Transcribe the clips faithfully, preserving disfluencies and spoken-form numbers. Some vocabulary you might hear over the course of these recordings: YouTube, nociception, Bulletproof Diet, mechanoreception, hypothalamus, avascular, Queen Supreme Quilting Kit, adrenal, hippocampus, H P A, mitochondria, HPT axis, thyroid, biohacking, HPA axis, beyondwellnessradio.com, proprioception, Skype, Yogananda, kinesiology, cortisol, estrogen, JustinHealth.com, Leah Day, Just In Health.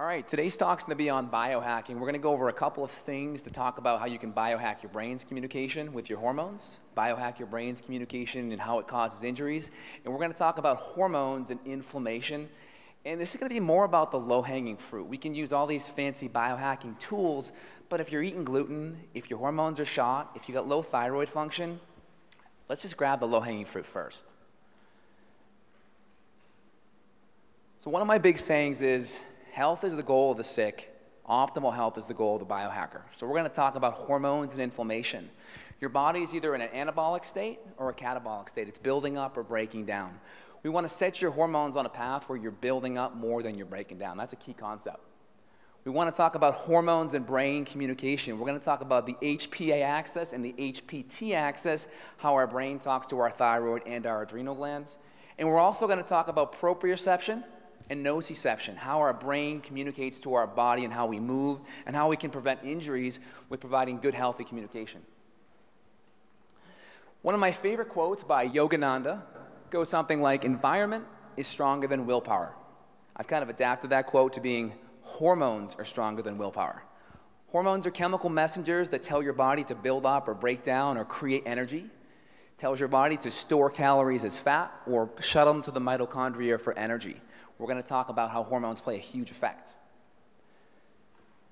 All right, today's talk's going to be on biohacking. We're going to go over a couple of things to talk about how you can biohack your brain's communication with your hormones, biohack your brain's communication and how it causes injuries, and we're going to talk about hormones and inflammation. And this is going to be more about the low-hanging fruit. We can use all these fancy biohacking tools, but if you're eating gluten, if your hormones are shot, if you got low thyroid function, let's just grab the low-hanging fruit first. So one of my big sayings is, health is the goal of the sick. Optimal health is the goal of the biohacker. So we're going to talk about hormones and inflammation. Your body is either in an anabolic state or a catabolic state. It's building up or breaking down. We want to set your hormones on a path where you're building up more than you're breaking down. That's a key concept. We want to talk about hormones and brain communication. We're going to talk about the H P A axis and the H P T axis, how our brain talks to our thyroid and our adrenal glands. And we're also going to talk about proprioception and nociception, how our brain communicates to our body and how we move and how we can prevent injuries with providing good, healthy communication. One of my favorite quotes by Yogananda goes something like, environment is stronger than willpower. I've kind of adapted that quote to being, hormones are stronger than willpower. Hormones are chemical messengers that tell your body to build up or break down or create energy. Tells your body to store calories as fat or shut them to the mitochondria for energy. We're going to talk about how hormones play a huge effect.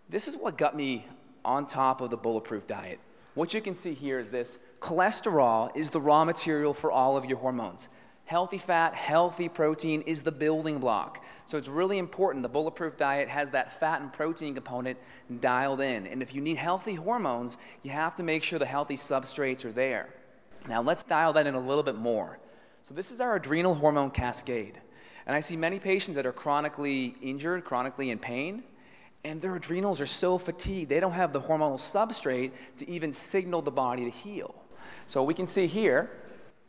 This is what got me on top of the Bulletproof Diet. What you can see here is this. Cholesterol is the raw material for all of your hormones. Healthy fat, healthy protein is the building block. So it's really important. The Bulletproof Diet has that fat and protein component dialed in. And if you need healthy hormones, you have to make sure the healthy substrates are there. Now let's dial that in a little bit more. So this is our adrenal hormone cascade. And I see many patients that are chronically injured, chronically in pain, and their adrenals are so fatigued, they don't have the hormonal substrate to even signal the body to heal. So we can see here,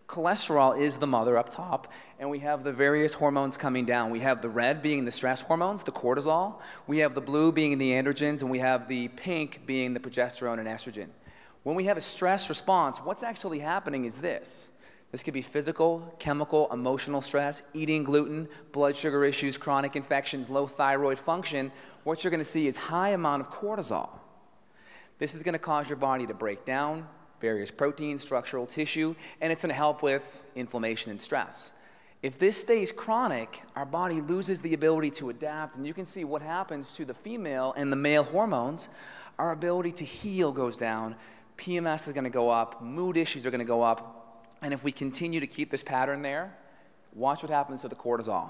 cholesterol is the mother up top, and we have the various hormones coming down. We have the red being the stress hormones, the cortisol. We have the blue being the androgens, and we have the pink being the progesterone and estrogen. When we have a stress response, what's actually happening is this. This could be physical, chemical, emotional stress, eating gluten, blood sugar issues, chronic infections, low thyroid function. What you're going to see is high amount of cortisol. This is going to cause your body to break down various proteins, structural tissue, and it's going to help with inflammation and stress. If this stays chronic, our body loses the ability to adapt, and you can see what happens to the female and the male hormones. Our ability to heal goes down, P M S is going to go up, mood issues are going to go up. And if we continue to keep this pattern there, watch what happens to the cortisol.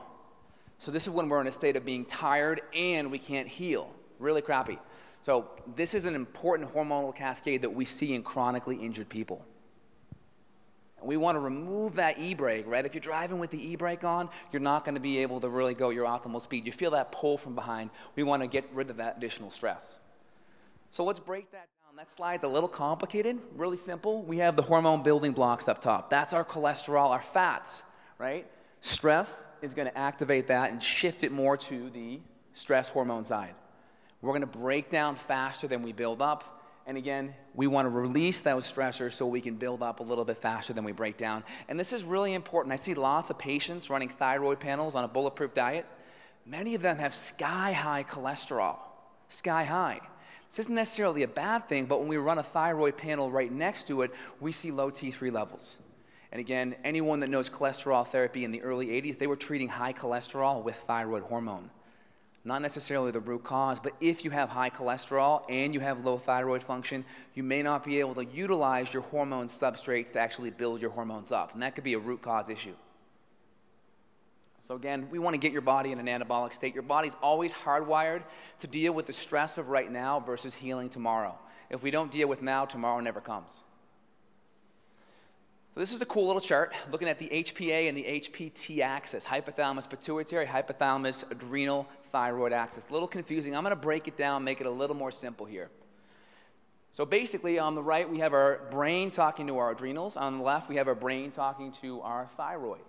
So this is when we're in a state of being tired and we can't heal. Really crappy. So this is an important hormonal cascade that we see in chronically injured people. And we want to remove that e-brake, right? If you're driving with the e-brake on, you're not going to be able to really go your optimal speed. You feel that pull from behind. We want to get rid of that additional stress. So let's break that down. That slide's a little complicated, really simple. We have the hormone building blocks up top. That's our cholesterol, our fats, right? Stress is going to activate that and shift it more to the stress hormone side. We're going to break down faster than we build up. And again, we want to release those stressors so we can build up a little bit faster than we break down. And this is really important. I see lots of patients running thyroid panels on a Bulletproof Diet. Many of them have sky-high cholesterol, sky-high. This isn't necessarily a bad thing, but when we run a thyroid panel right next to it, we see low T three levels. And again, anyone that knows cholesterol therapy in the early eighties, they were treating high cholesterol with thyroid hormone. Not necessarily the root cause, but if you have high cholesterol and you have low thyroid function, you may not be able to utilize your hormone substrates to actually build your hormones up, and that could be a root cause issue. So again, we want to get your body in an anabolic state. Your body's always hardwired to deal with the stress of right now versus healing tomorrow. If we don't deal with now, tomorrow never comes. So this is a cool little chart looking at the H P A and the H P T axis, hypothalamus pituitary, hypothalamus adrenal thyroid axis. A little confusing. I'm going to break it down, make it a little more simple here. So basically, on the right, we have our brain talking to our adrenals. On the left, we have our brain talking to our thyroid.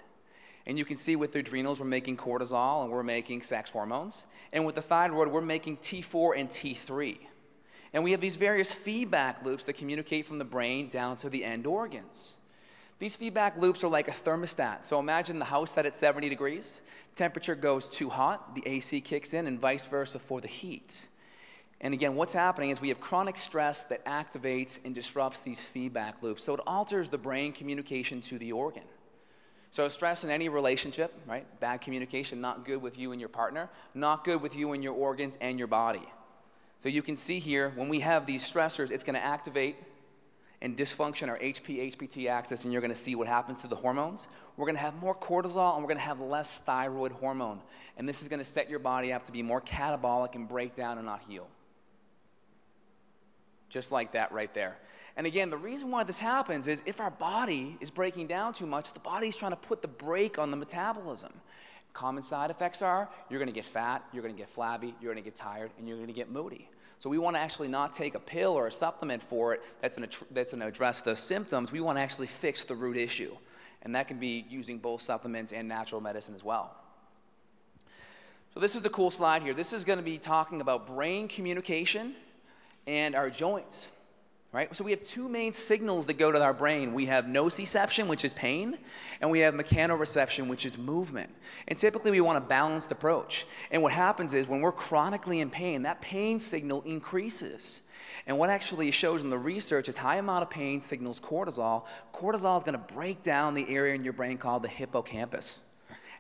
And you can see with the adrenals, we're making cortisol and we're making sex hormones. And with the thyroid, we're making T four and T three. And we have these various feedback loops that communicate from the brain down to the end organs. These feedback loops are like a thermostat. So imagine the house set at seventy degrees. Temperature goes too hot, the A C kicks in, and vice versa for the heat. And again, what's happening is we have chronic stress that activates and disrupts these feedback loops. So it alters the brain communication to the organ. So stress in any relationship, right? Bad communication, not good with you and your partner, not good with you and your organs and your body. So you can see here, when we have these stressors, it's going to activate and dysfunction our H P H P T axis, and you're going to see what happens to the hormones. We're going to have more cortisol, and we're going to have less thyroid hormone. And this is going to set your body up to be more catabolic and break down and not heal. Just like that right there. And again, the reason why this happens is if our body is breaking down too much, the body's trying to put the brake on the metabolism. Common side effects are you're going to get fat, you're going to get flabby, you're going to get tired, and you're going to get moody. So we want to actually not take a pill or a supplement for it that's going to, tr that's going to address the symptoms. We want to actually fix the root issue. And that can be using both supplements and natural medicine as well. So this is the cool slide here. This is going to be talking about brain communication and our joints. Right? So we have two main signals that go to our brain. We have nociception, which is pain, and we have mechanoreception, which is movement. And typically we want a balanced approach. And what happens is when we're chronically in pain, that pain signal increases. And what actually shows in the research is high amount of pain signals cortisol. Cortisol is going to break down the area in your brain called the hippocampus.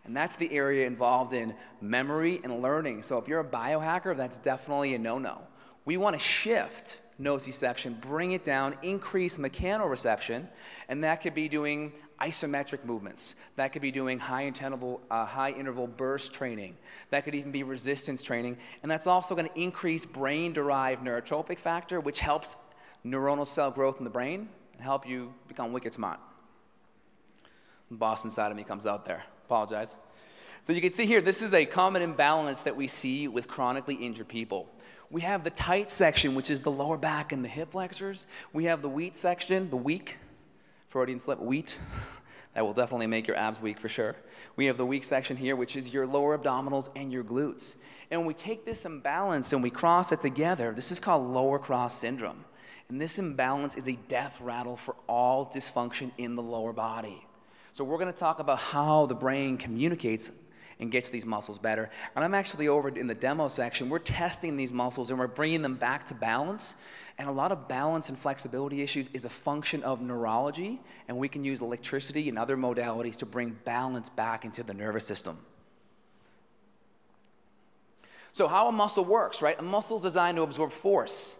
And that's the area involved in memory and learning. So if you're a biohacker, that's definitely a no-no. We want to shift nociception, bring it down, increase mechanoreception, and that could be doing isometric movements. That could be doing high interval, uh, high interval burst training. That could even be resistance training. And that's also going to increase brain-derived neurotropic factor, which helps neuronal cell growth in the brain and help you become wicked smart. The Boston side of me comes out there. Apologize. So you can see here, this is a common imbalance that we see with chronically injured people. We have the tight section, which is the lower back and the hip flexors. We have the weak section, the weak, Freudian slip, wheat. That will definitely make your abs weak for sure. We have the weak section here, which is your lower abdominals and your glutes. And when we take this imbalance and we cross it together, this is called lower cross syndrome. And this imbalance is a death rattle for all dysfunction in the lower body. So we're going to talk about how the brain communicates and gets these muscles better. And I'm actually over in the demo section. We're testing these muscles and we're bringing them back to balance. And a lot of balance and flexibility issues is a function of neurology, and we can use electricity and other modalities to bring balance back into the nervous system. So how a muscle works, right? A muscle is designed to absorb force.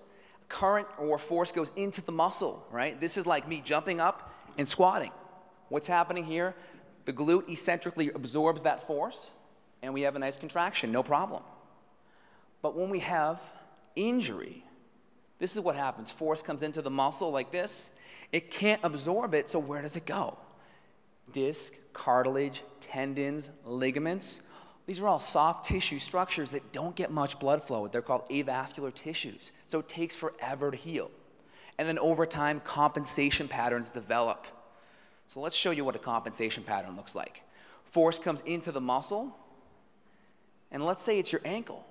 Current or force goes into the muscle, right? This is like me jumping up and squatting. What's happening here? The glute eccentrically absorbs that force, and we have a nice contraction, no problem. But when we have injury, this is what happens. Force comes into the muscle like this. It can't absorb it, so where does it go? Disc, cartilage, tendons, ligaments. These are all soft tissue structures that don't get much blood flow. They're called avascular tissues, so it takes forever to heal. And then over time, compensation patterns develop. So let's show you what a compensation pattern looks like. Force comes into the muscle, and let's say it's your ankle.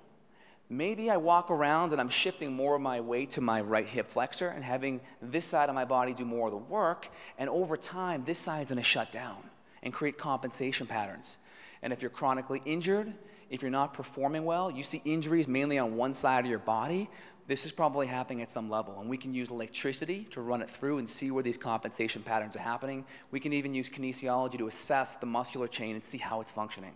Maybe I walk around and I'm shifting more of my weight to my right hip flexor and having this side of my body do more of the work, and over time, this side's gonna shut down and create compensation patterns. And if you're chronically injured, if you're not performing well, you see injuries mainly on one side of your body, this is probably happening at some level, and we can use electricity to run it through and see where these compensation patterns are happening. We can even use kinesiology to assess the muscular chain and see how it's functioning.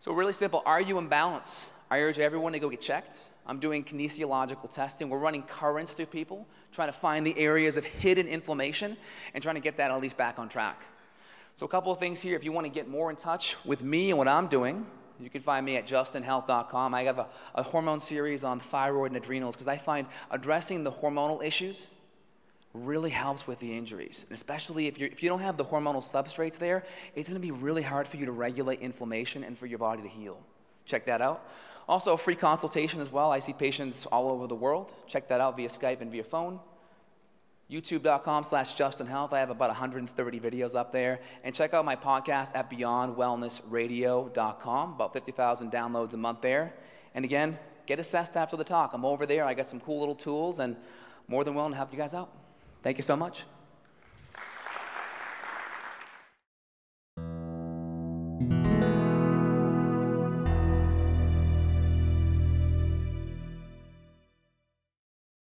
So really simple, are you in balance? I urge everyone to go get checked. I'm doing kinesiological testing. We're running currents through people, trying to find the areas of hidden inflammation and trying to get that at least back on track. So a couple of things here, if you want to get more in touch with me and what I'm doing, you can find me at Justin Health dot com. I have a, a hormone series on thyroid and adrenals because I find addressing the hormonal issues really helps with the injuries. And especially if, you're, if you don't have the hormonal substrates there, it's going to be really hard for you to regulate inflammation and for your body to heal. Check that out. Also, a free consultation as well. I see patients all over the world. Check that out via Skype and via phone. YouTube dot com slash Justin Health. I have about one hundred thirty videos up there. And check out my podcast at beyond wellness radio dot com. About fifty thousand downloads a month there. And again, get assessed after the talk. I'm over there. I got some cool little tools and more than willing to help you guys out. Thank you so much.